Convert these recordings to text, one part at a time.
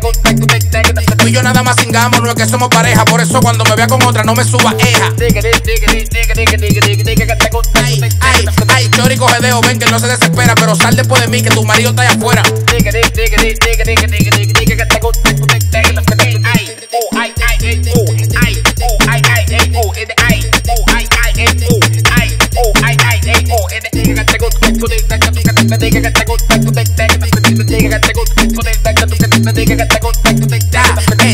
gusto, tú y yo nada más singamos, no es que somos pareja. Por eso cuando me vea con otra no me suba eja. Ay, chori coge dedo, ven que no se desespera, pero sal después de mí que tu marido está allá afuera.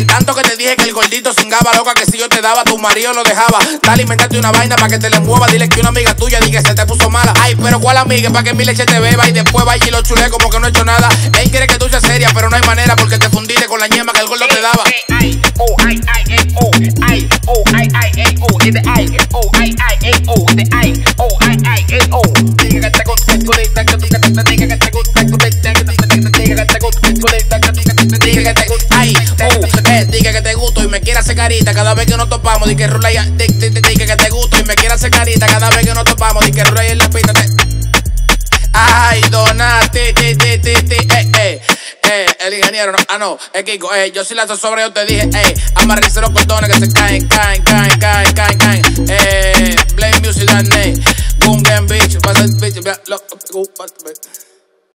Tanto que te dije que el gordito singaba, loca, que si yo te daba tu marido lo dejaba. Dale, inventate una vaina para que te le mueva. Dile que una amiga tuya dije se te puso mala. Ay, pero cuál amiga, para que mi leche te beba y después vaya y lo chule como que no he hecho nada. Él quiere que tú seas seria, pero no hay manera porque te fundiste con la ñema que el gordo te daba. Diga que te gusto y me quiere hacer carita cada vez que nos topamos. Diga que te gusto y me quiere hacer carita cada vez que nos topamos. Diga que rey en la pista. Ay, Donati, el ingeniero, no, es Kiko, yo sí la hice sobre, yo te dije, amarguese los cordones que se caen. Blame music that name, boom, game, bitch,